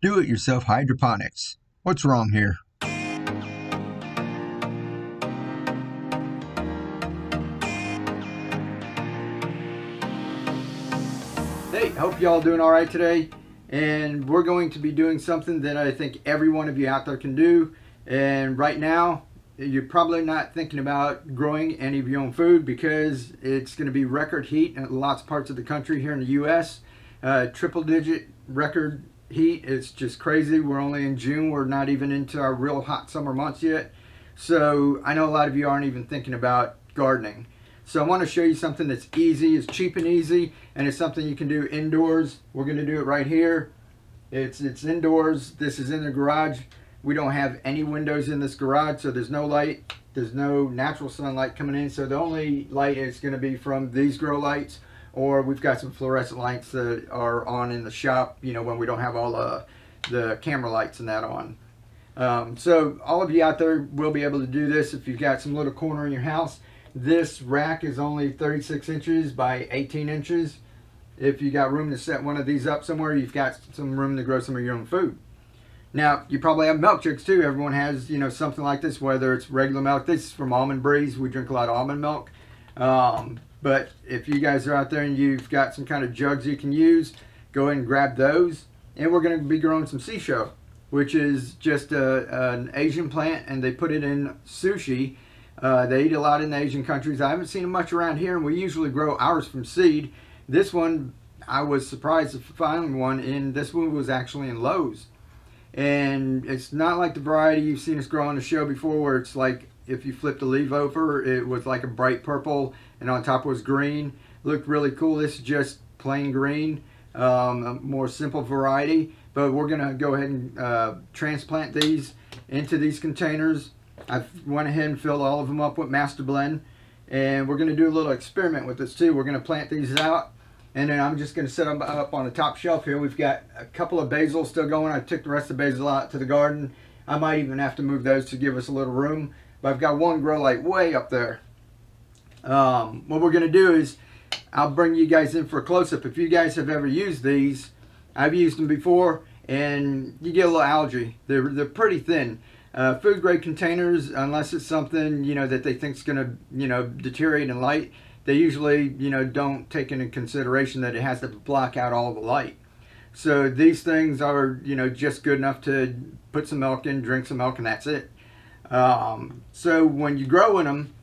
Do-it-yourself hydroponics. What's wrong here? Hey, hope y'all doing all right today. And we're going to be doing something that I think every one of you out there can do. And right now, you're probably not thinking about growing any of your own food because it's going to be record heat in lots of parts of the country here in the U.S. Triple-digit record heat. It's just crazy. We're only in June. We're not even into our real hot summer months yet. So I know a lot of you aren't even thinking about gardening. So I want to show you something that's easy, it's cheap and easy, and it's something you can do indoors. We're going to do it right here. It's indoors. This is in the garage. We don't have any windows in this garage, so there's no light. There's no natural sunlight coming in, so the only light is going to be from these grow lights, or we've got some fluorescent lights that are on in the shop, you know, when we don't have all the camera lights and that on. So all of you out there will be able to do this if you've got some little corner in your house. This rack is only 36 inches by 18 inches. If you got room to set one of these up somewhere, you've got some room to grow some of your own food. Now, you probably have milkshakes too. Everyone has, you know, something like this, whether it's regular milk. This is from Almond Breeze. We drink a lot of almond milk. But if you guys are out there and you've got some kind of jugs you can use, go ahead and grab those. And we're going to be growing some seashell, which is just an Asian plant, and they put it in sushi. They eat a lot in the Asian countries. I haven't seen them much around here, and we usually grow ours from seed. This one, I was surprised to find one, and this one was actually in Lowe's. And it's not like the variety you've seen us grow on the show before, where it's like if you flip the leaf over, it was like a bright purple and on top was green. Looked really cool. This is just plain green, a more simple variety. But we're going to go ahead and transplant these into these containers. I went ahead and filled all of them up with Master Blend. And we're going to do a little experiment with this too. We're going to plant these out. And then I'm just going to set them up on the top shelf here. We've got a couple of basil still going. I took the rest of the basil out to the garden. I might even have to move those to give us a little room. But I've got one grow light way up there. What we're going to do is I'll bring you guys in for a close-up. If you guys have ever used these, I've used them before, and you get a little algae. They're pretty thin. Food-grade containers, unless it's something, you know, that they think is going to, you know, deteriorate in light, they usually, you know, don't take into consideration that it has to block out all the light. So these things are, you know, just good enough to put some milk in, drink some milk, and that's it. So when you grow in them,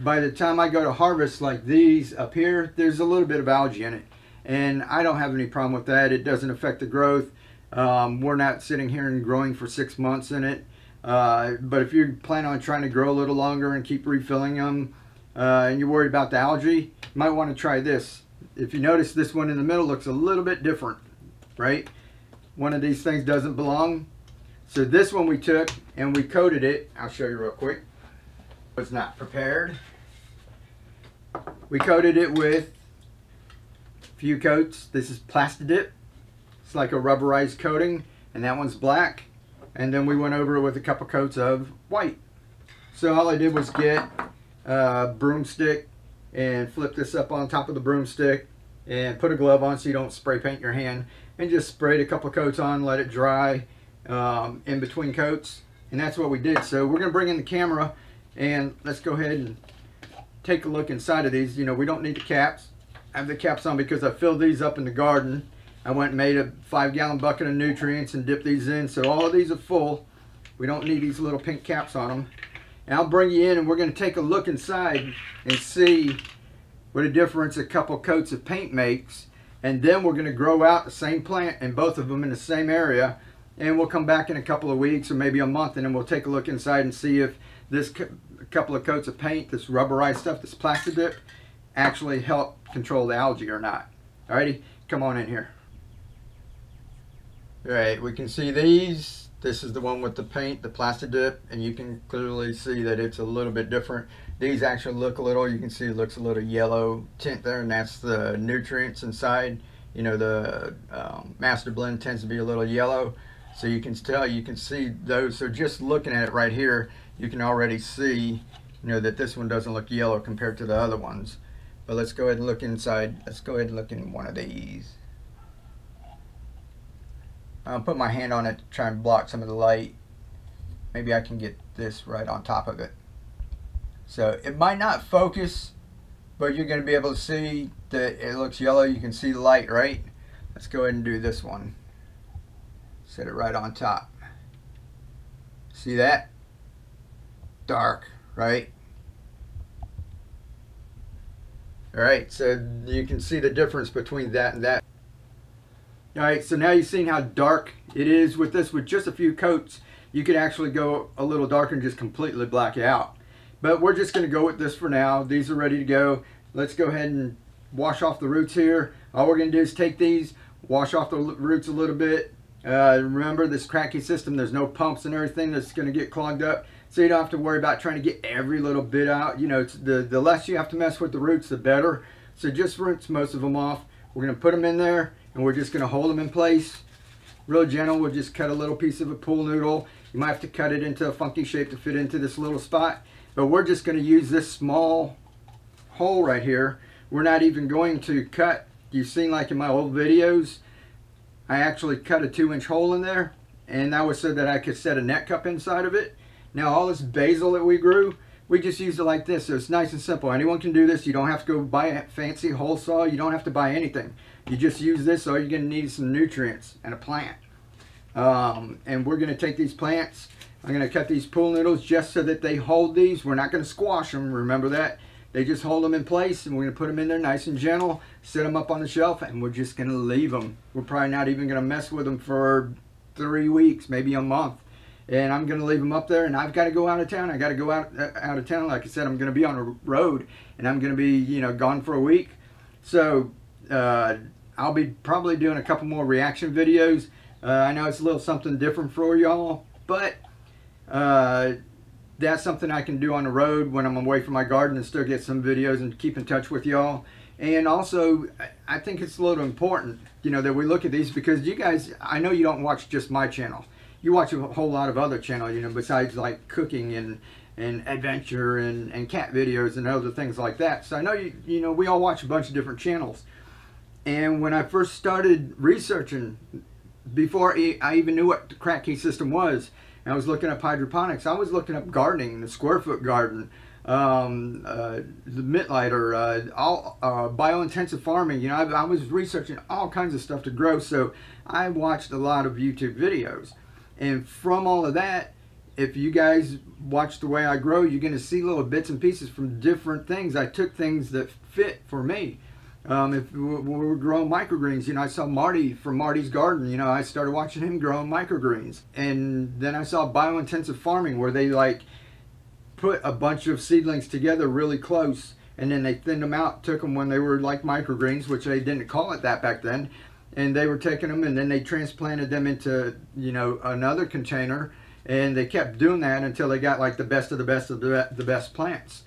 by the time I go to harvest, like these up here, there's a little bit of algae in it. And I don't have any problem with that. It doesn't affect the growth. We're not sitting here and growing for 6 months in it. But if you plan on trying to grow a little longer and keep refilling them, and you're worried about the algae, you might want to try this. If you notice, this one in the middle looks a little bit different, right? One of these things doesn't belong. So this one we took and we coated it. I'll show you real quick. I was not prepared. We coated it with a few coats. This is Plasti Dip. It's like a rubberized coating, and that one's black. And then we went over it with a couple coats of white. So all I did was get broomstick and flip this up on top of the broomstick and put a glove on so you don't spray paint your hand, and just sprayed a couple coats on, let it dry in between coats, and that's what we did. So we're gonna bring in the camera and let's go ahead and take a look inside of these. You know, we don't need the caps. I have the caps on because I filled these up in the garden. I went and made a 5 gallon bucket of nutrients and dipped these in, so all of these are full. We don't need these little pink caps on them. And I'll bring you in and we're going to take a look inside and see what a difference a couple coats of paint makes. And then we're going to grow out the same plant and both of them in the same area. And we'll come back in a couple of weeks or maybe a month, and then we'll take a look inside and see if this couple of coats of paint, this rubberized stuff, this Plasti Dip, actually helped control the algae or not. Alrighty, come on in here. Alright, we can see these. This is the one with the paint, the Plasti Dip, and you can clearly see that it's a little bit different. These actually look a little, you can see it looks a little yellow tint there, and that's the nutrients inside. You know, the Master Blend tends to be a little yellow, so you can tell, you can see those. So just looking at it right here, you can already see, you know, that this one doesn't look yellow compared to the other ones. But let's go ahead and look inside. Let's go ahead and look in one of these. Put my hand on it to try and block some of the light. Maybe I can get this right on top of it. So it might not focus, but you're going to be able to see that it looks yellow. You can see the light, right? Let's go ahead and do this one. Set it right on top. See that? Dark, right? Alright, so you can see the difference between that and that. Alright, so now you've seen how dark it is with this. With just a few coats, you could actually go a little darker and just completely black it out. But we're just going to go with this for now. These are ready to go. Let's go ahead and wash off the roots here. All we're going to do is take these, wash off the roots a little bit. Remember, this Kratky system, there's no pumps and everything that's going to get clogged up. So you don't have to worry about trying to get every little bit out. You know, it's the less you have to mess with the roots, the better. So just rinse most of them off. We're going to put them in there, and we're just going to hold them in place. Real gentle. We'll just cut a little piece of a pool noodle. You might have to cut it into a funky shape to fit into this little spot. But we're just going to use this small hole right here. We're not even going to cut. You've seen, like in my old videos, I actually cut a 2-inch hole in there. And that was so that I could set a net cup inside of it. Now all this basil that we grew, we just used it like this, so it's nice and simple. Anyone can do this. You don't have to go buy a fancy hole saw. You don't have to buy anything. You just use this. All you're going to need is some nutrients and a plant. And we're going to take these plants. I'm going to cut these pool noodles just so that they hold these. We're not going to squash them. Remember that. They just hold them in place, and we're going to put them in there nice and gentle, set them up on the shelf, and we're just going to leave them. We're probably not even going to mess with them for 3 weeks, maybe a month. And I'm going to leave them up there, and I've got to go out of town. I got to go out of town. Like I said, I'm going to be on the road, and I'm going to be, you know, gone for a week. So I'll be probably doing a couple more reaction videos. I know it's a little something different for y'all, but that's something I can do on the road when I'm away from my garden and still get some videos and keep in touch with y'all. And also, I think it's a little important, you know, that we look at these, because you guys, I know you don't watch just my channel. You watch a whole lot of other channels, you know, besides like cooking and adventure and cat videos and other things like that. So I know, you know, we all watch a bunch of different channels. And when I first started researching, before I even knew what the Kratky system was, and I was looking up hydroponics, I was looking up gardening, the square foot garden, the mitlighter, bio-intensive farming. You know, I was researching all kinds of stuff to grow. So I watched a lot of YouTube videos. And from all of that, if you guys watch the way I grow, you're going to see little bits and pieces from different things. I took things that fit for me. If we were growing microgreens, you know, I saw Marty from Marty's Garden. You know, I started watching him growing microgreens. And then I saw bio-intensive farming, where they like put a bunch of seedlings together really close, and then they thinned them out, took them when they were like microgreens, which they didn't call it that back then. And they were taking them, and then they transplanted them into, you know, another container, and they kept doing that until they got like the best of the best of the best plants.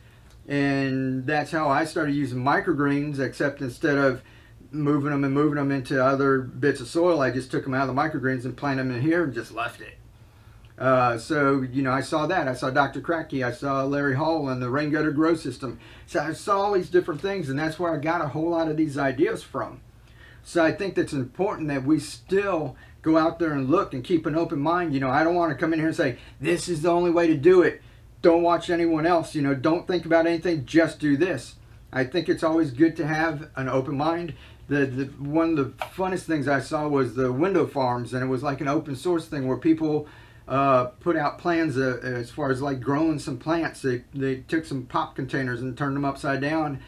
And that's how I started using microgreens, except instead of moving them and moving them into other bits of soil, I just took them out of the microgreens and planted them in here and just left it. So, you know, I saw that. I saw Dr. Kratky. I saw Larry Hall and the rain gutter grow system. So I saw all these different things, and that's where I got a whole lot of these ideas from. So I think that's important that we still go out there and look and keep an open mind. You know, I don't want to come in here and say, this is the only way to do it. Don't watch anyone else. You know, don't think about anything. Just do this. I think it's always good to have an open mind. One of the funnest things I saw was the window farms. And it was like an open source thing where people put out plans as far as like growing some plants. They took some pop containers and turned them upside down.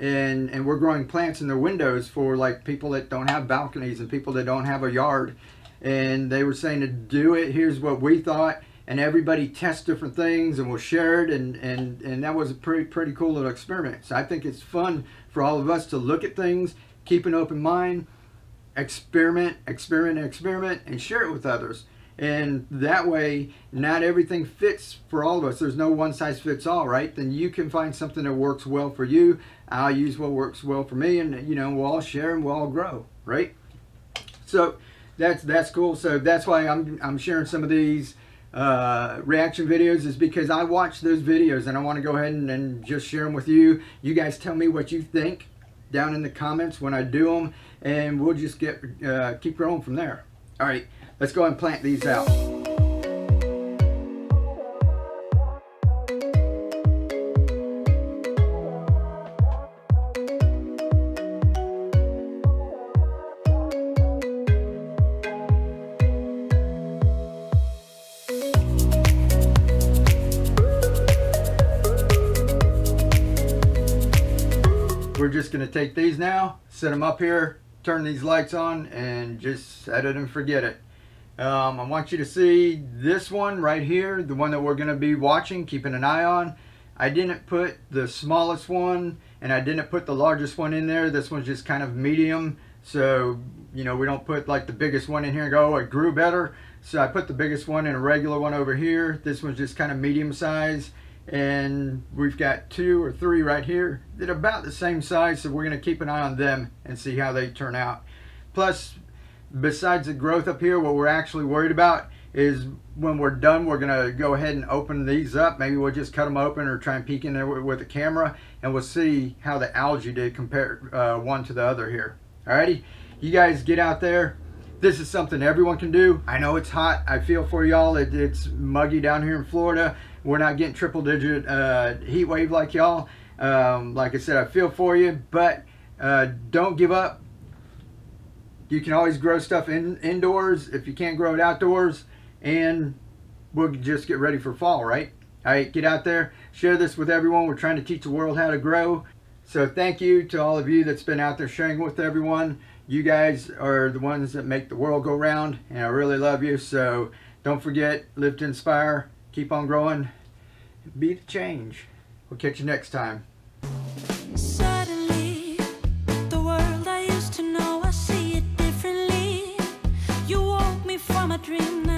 And we're growing plants in their windows for like people that don't have balconies and people that don't have a yard. And they were saying to do it. Here's what we thought. And everybody tests different things and we'll share it. And that was a pretty cool little experiment. So I think it's fun for all of us to look at things, keep an open mind, experiment, and share it with others. And that way, not everything fits for all of us. There's no one size fits all, right? Then you can find something that works well for you. I'll use what works well for me, and you know, we'll all share and we'll all grow, right? So that's cool. So that's why I'm sharing some of these reaction videos, is because I watch those videos and I want to go ahead and just share them with you. You guys tell me what you think down in the comments when I do them, and we'll just keep growing from there. All right. Let's go and plant these out. We're just going to take these now, set them up here, turn these lights on, and just set it and forget it. I want you to see this one right here, the one that we're going to be watching, keeping an eye on. I didn't put the smallest one, and I didn't put the largest one in there. This one's just kind of medium, so you know, we don't put like the biggest one in here and go, oh, it grew better. So I put the biggest one and a regular one over here. This one's just kind of medium size. And we've got 2 or 3 right here that are about the same size, so we're going to keep an eye on them and see how they turn out. Plus, besides the growth up here, what we're actually worried about is when we're done, we're going to go ahead and open these up. Maybe we'll just cut them open or try and peek in there with a camera, and we'll see how the algae did compared one to the other here. Alrighty, you guys get out there. This is something everyone can do. I know it's hot. I feel for y'all. It's muggy down here in Florida. We're not getting triple-digit heat wave like y'all. Like I said, I feel for you, but don't give up. You can always grow stuff indoors if you can't grow it outdoors, and we'll just get ready for fall, right? All right, get out there. Share this with everyone. We're trying to teach the world how to grow. So thank you to all of you that's been out there sharing with everyone. You guys are the ones that make the world go round, and I really love you. So don't forget, live to inspire, keep on growing, be the change. We'll catch you next time. Suddenly, the world I used to know, I see it differently. You woke me from a dream.